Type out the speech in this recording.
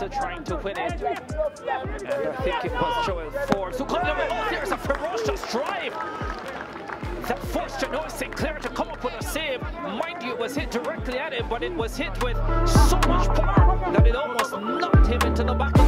Massa trying to win it. And I think it was Joel Forbes who comes away. Oh, there's a ferocious drive. That forced Johnoy Sinclair to come up with a save. Mind you, it was hit directly at him, but it was hit with so much power that it almost knocked him into the back of the